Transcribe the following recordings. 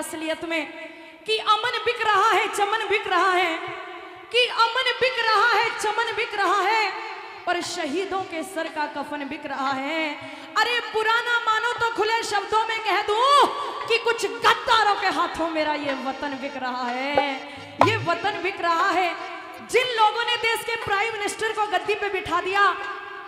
असलियत में कि अमन बिक रहा है, चमन बिक रहा है, कि अमन बिक रहा है, चमन बिक रहा है, पर शहीदों के सर का कफन बिक रहा है। अरे पुराना मानो तो खुले शब्दों में कह दूं कि कुछ गद्दारों के हाथों मेरा ये वतन बिक रहा है, ये वतन बिक रहा है। जिन लोगों ने देश के प्राइम मिनिस्टर को गद्दी पे बिठा दिया,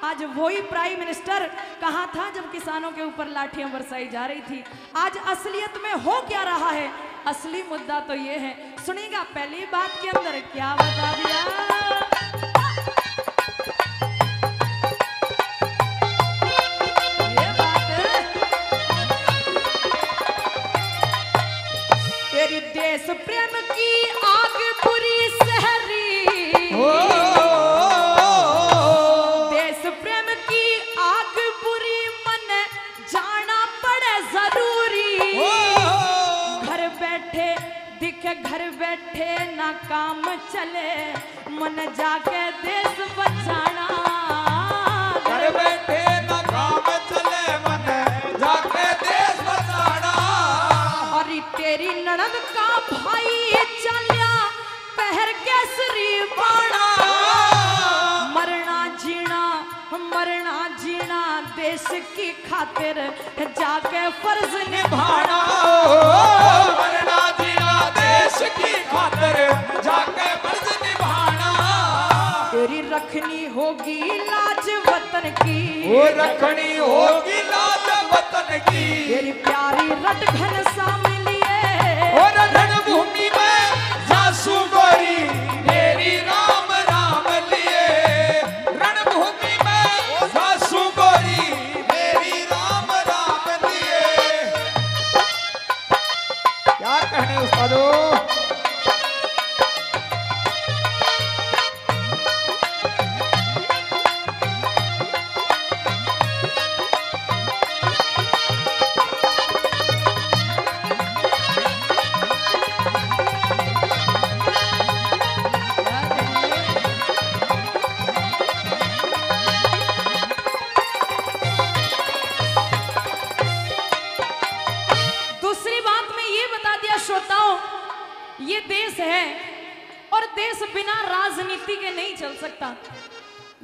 आज वही प्राइम मिनिस्टर कहाँ था जब किसानों के ऊपर लाठियां बरसाई जा रही थी। आज असलियत में हो क्या रहा है, असली मुद्दा तो ये है। सुनिएगा, पहली बात के अंदर क्या बता दिया। काम चले मन जाके देश बचाना, घर बैठे ना काम चले मन जाके देश बचाना। और तेरी ननद का भाई चलिया पहर केसरी बाणा, मरना जीना देश की खातिर जाके फर्ज निभाना, मरना जीना देश की खातिर रखनी होगी लाज वतन की, वो रखनी होगी लाज वतन की। तेरी प्यारी रटघन सामलिए और रणभूमि में जासू गोरी मेरी राम राम लिए, रणभूमि में जासू गोरी मेरी राम राम लिए। क्या कहने उस्तादो,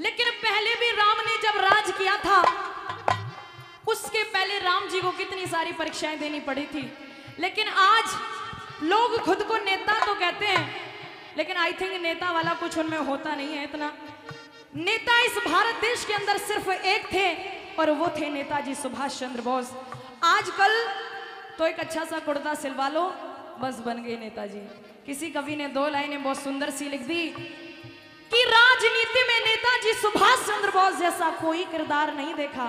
लेकिन पहले भी राम ने जब राज किया था, उसके पहले राम जी को कितनी सारी परीक्षाएं देनी पड़ी थी। लेकिन आज लोग खुद को नेता तो कहते हैं, लेकिन आई थिंक नेता वाला कुछ उनमें होता नहीं है इतना। नेता इस भारत देश के अंदर सिर्फ एक थे और वो थे नेताजी सुभाष चंद्र बोस। आजकल तो एक अच्छा सा कुर्ता सिलवा लो, बस बन गए नेताजी। किसी कवि ने दो लाइनें बहुत सुंदर सी लिख दी कि राजनीति में नेताजी सुभाष चंद्र बोस जैसा कोई किरदार नहीं देखा,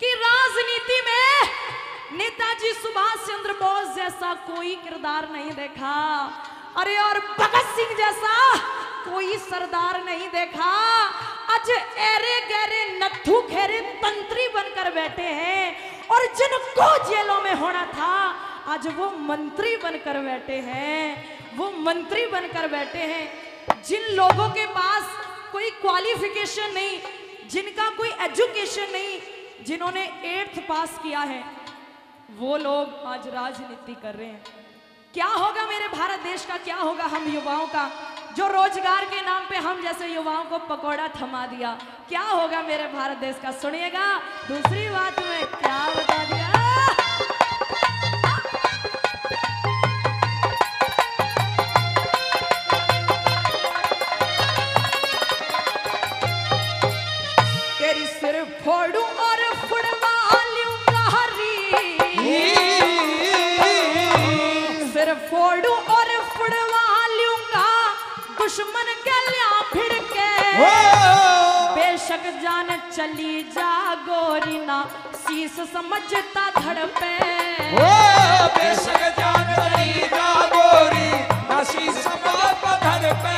कि राजनीति में नेताजी सुभाष चंद्र बोस जैसा कोई किरदार नहीं देखा। अरे और भगत सिंह जैसा कोई सरदार नहीं देखा। आज ऐरे गहरे नथु खेरे तंत्री बनकर बैठे हैं, और जिनको जेलों में होना था आज वो मंत्री बनकर बैठे हैं, वो मंत्री बनकर बैठे हैं। जिन लोगों के पास कोई क्वालिफिकेशन नहीं, जिनका कोई एजुकेशन नहीं, जिन्होंने 8th पास किया है, वो लोग आज राजनीति कर रहे हैं। क्या होगा मेरे भारत देश का, क्या होगा हम युवाओं का, जो रोजगार के नाम पे हम जैसे युवाओं को पकौड़ा थमा दिया, क्या होगा मेरे भारत देश का। सुनिएगा, दूसरी बात में क्या बता दिया। फोड़ू और फुड़वा लूं कहरी। छोड़ू और फुड़वा लूंगा दुश्मन के लिया भिड़ के। बेशक जान चली जा गोरी ना शीश समझता धड़ पे। बेशक जान चली जा गोरी ना शीश समझता धड़ पे।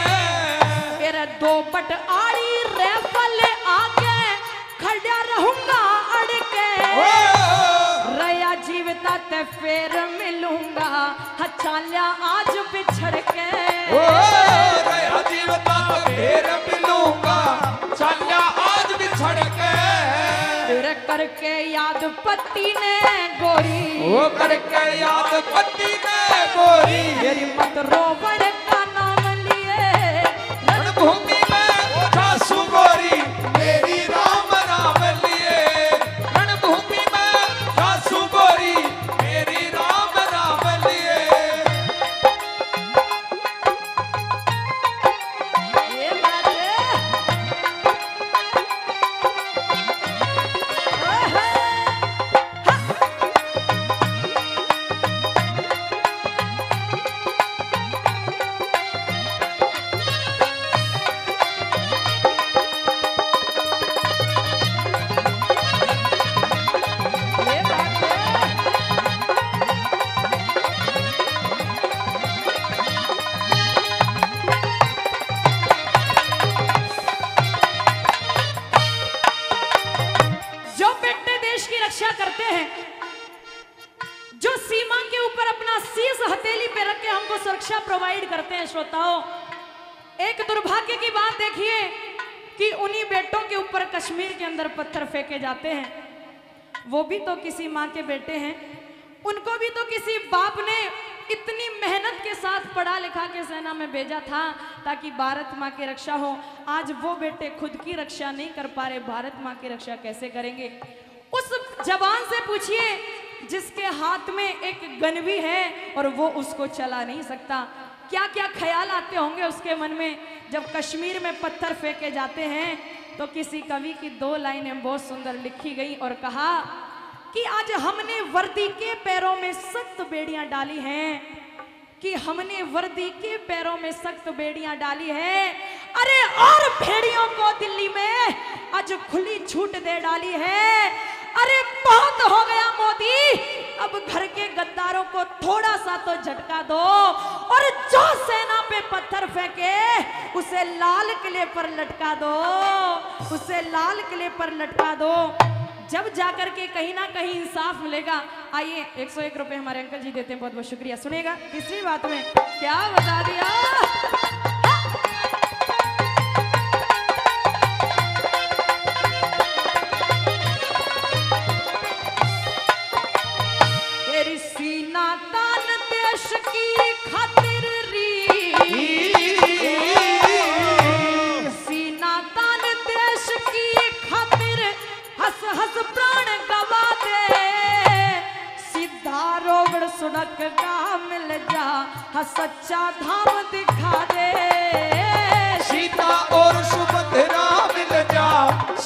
मेरा दोपट आड़ी रेफल आगे खड़ा रहूंगा अड़के। रया जीवता ते फिर मिलूंगा हचालिया आज बिछड़ के। रया जीवता ते फिर मिलूंगा हचालिया आज बिछड़ के। फिर करके याद पति ने गोरी, वो करके याद पति ने गोरी। मेरी मत रोवर का नाम लिए रणभूमि में उठा सुगोरी। मेरी राम नाम लिए रणभूमि में उठा सुगोरी। मेरी राम नाम लिए। ये कश्मीर के अंदर पत्थर फेंके जाते हैं, वो भी तो किसी माँ के बेटे हैं, उनको भी तो किसी बाप ने इतनी मेहनत के साथ पढ़ा लिखा के सेना में भेजा था ताकि भारत माँ की रक्षा हो। आज वो बेटे खुद की रक्षा नहीं कर पा रहे, भारत माँ की रक्षा कैसे करेंगे? उस जवान से पूछिए जिसके हाथ में एक गन भी है और वो उसको चला नहीं सकता। क्या क्या ख्याल आते होंगे उसके मन में जब कश्मीर में पत्थर फेंके जाते हैं। तो किसी कवि की दो लाइनें बहुत सुंदर लिखी गई और कहा कि आज हमने वर्दी के पैरों में सख्त बेड़ियां डाली हैं, कि हमने वर्दी के पैरों में सख्त बेड़ियां डाली हैं। अरे और भेड़ियों को दिल्ली में आज खुली छूट दे डाली है। अरे बहुत हो गया मोदी, अब घर के गद्दारों को थोड़ा सा तो झटका दो और जो सेना पे पत्थर फेंके उसे लाल किले पर लटका दो, उसे लाल किले पर लटका दो। जब जाकर के कहीं ना कहीं इंसाफ मिलेगा। आइए 101 रुपए हमारे अंकल जी देते हैं, बहुत बहुत शुक्रिया। सुनेगा तीसरी बात में क्या बता दिया। सड़क का मिल जा सच्चा धाम दिखा दे। सीता और सुभद्रा मिल जा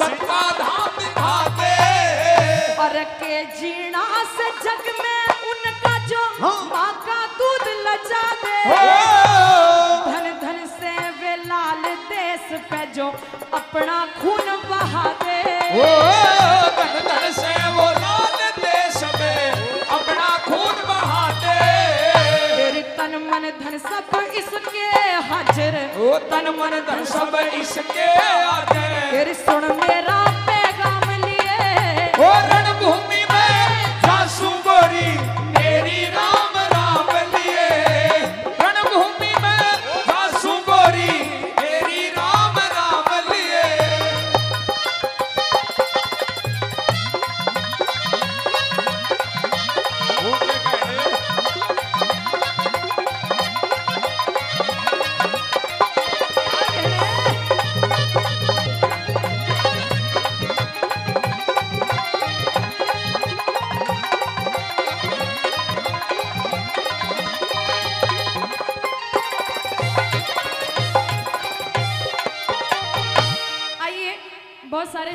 सच्चा धाम दिखा दे। पर के जीना से जग में उनका जो माँ का दूध लजा दे। धन धन से वे लाल देश पे जो अपना खून बहा दे। धन धन से वो लाल देश पे अपना खून बहाते। तेरे तन मन धन सब इसके हाजिर। ओ तन मन धन सब इसके हाजिर। तेरी सुन मेरा पैगाम लिए। ओ रणभूमि में झांसी गोरी मेरी राम राम लिए। रणभूमि में झांसी गोरी मेरी राम राम लिए।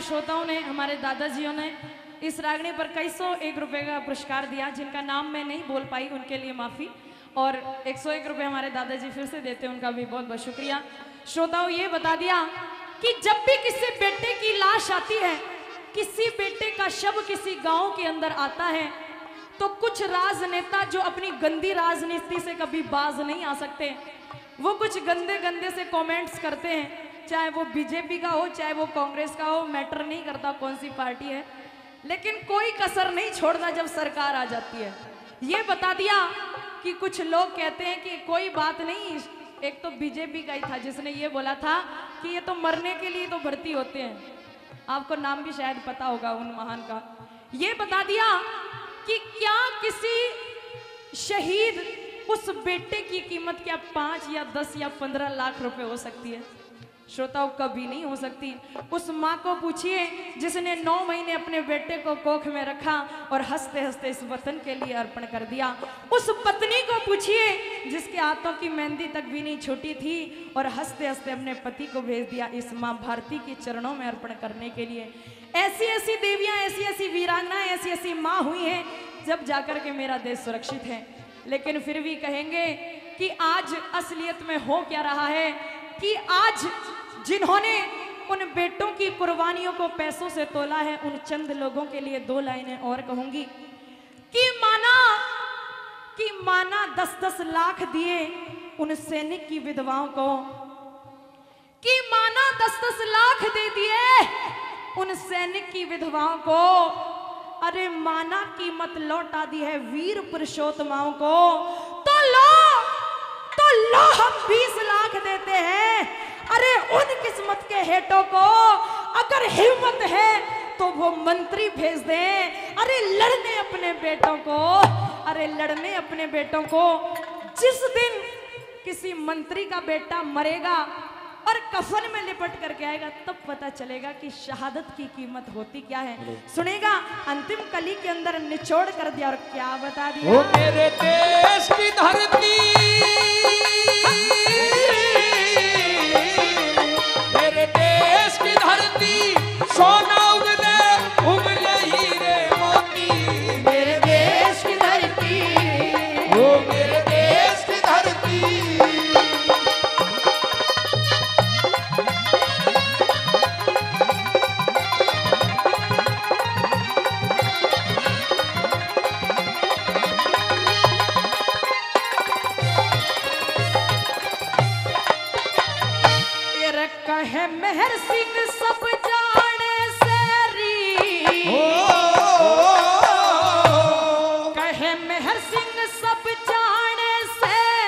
श्रोताओं ने, हमारे दादाजियों ने इस रागनी पर कई 101 रुपए का पुरस्कार दिया, जिनका नाम मैं नहीं बोल पाई, उनके लिए माफी। और 101 रुपए हमारे दादाजी फिर से देते हैं, उनका भी बहुत बहुत शुक्रिया। श्रोताओं, ये बता दिया कि जब भी किसी बेटे की लाश आती है, किसी बेटे का शव किसी गांव के अंदर आता है, तो कुछ राजनेता जो अपनी गंदी राजनीति से कभी बाज नहीं आ सकते, वो कुछ गंदे गंदे से कमेंट्स करते हैं, चाहे वो बीजेपी का हो चाहे वो कांग्रेस का हो, मैटर नहीं करता कौन सी पार्टी है, लेकिन कोई कसर नहीं छोड़ता जब सरकार आ जाती है। ये बता दिया कि कुछ लोग कहते हैं कि कोई बात नहीं, एक तो बीजेपी का ही था जिसने ये बोला था कि ये तो मरने के लिए तो भर्ती होते हैं, आपको नाम भी शायद पता होगा उन महान का। ये बता दिया कि क्या किसी शहीद उस बेटे की कीमत क्या 5 या 10 या 15 लाख रुपए हो सकती है? श्रोताओं, कभी नहीं हो सकती। उस माँ को पूछिए जिसने 9 महीने अपने बेटे को कोख में रखा और हंसते हंसते इस वतन के लिए अर्पण कर दिया। उस पत्नी को पूछिए जिसके हाथों की मेहंदी तक भी नहीं छूटी थी और हंसते हंसते अपने पति को भेज दिया इस माँ भारती के चरणों में अर्पण करने के लिए। ऐसी ऐसी देवियाँ, ऐसी ऐसी वीरांगनाएं, ऐसी ऐसी माँ हुई हैं जब जाकर के मेरा देश सुरक्षित है। लेकिन फिर भी कहेंगे कि आज असलियत में हो क्या रहा है कि आज जिन्होंने उन बेटों की कुर्बानियों को पैसों से तोला है, उन चंद लोगों के लिए 2 लाइनें और कहूंगी कि माना 10-10 लाख दिए उन सैनिक की विधवाओं को, कि माना 10-10 लाख दे दिए उन सैनिक की विधवाओं को, अरे माना कीमत लौटा दी है वीर पुरुषोत्तमाओं को, तो लो हम 20 लाख देते हैं अरे उन किस्मत के हेटों को, अगर हिम्मत है तो वो मंत्री भेज दें अरे लड़ने अपने बेटों को, अरे लड़ने अपने बेटों को। जिस दिन किसी मंत्री का बेटा मरेगा और कफन में लिपट करके आएगा तब पता चलेगा कि शहादत की कीमत होती क्या है। सुनेगा अंतिम कली के अंदर निचोड़ कर दिया और क्या बता दिया मेरे देश की धरती, मेरे देश की धरती सोना उगले उगले हीरे मोती, मेरे देश की धरती वो मेरे देश की धरती। महर्षि के सब जाने सारी कहे, महर्षि के सब जाने से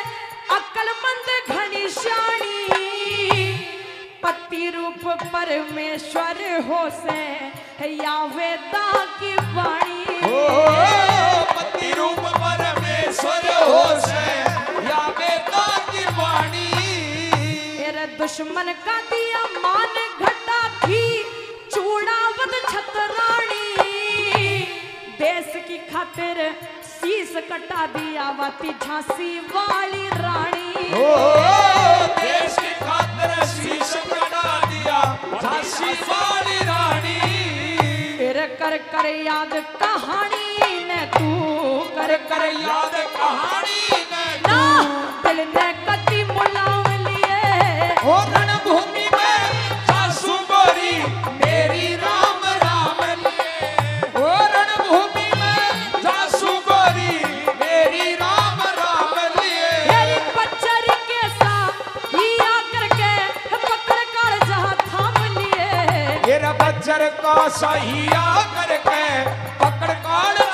अकलमंद घनिशानी, पति रूप परमेश्वर हो से है या वेदा की वाणी, पति रूप परमेश्वर हो से या वेदा की वाणी। दुश्मन का दिया मान घटा थी चूड़ावत छतरानी, देश की खातिर शीश कटा दिया वाती झांसी वाली रानी, देश की खातिर शीश कटा दिया झांसी वाली रानी। फिर कर कर याद कहानी ने तू, कर कर याद कहानी ने ना दिल ने कती मुला रणभूमि में सासु बोरी मेरी राम राम लिए, ओ रणभूमि में सासु बोरी मेरी राम राम लिए। मेरी पचर के साथ ही आकर के पकड़ कर जहाँ थाम लिए, मेरा पचर का सही आकर के पकड़ कर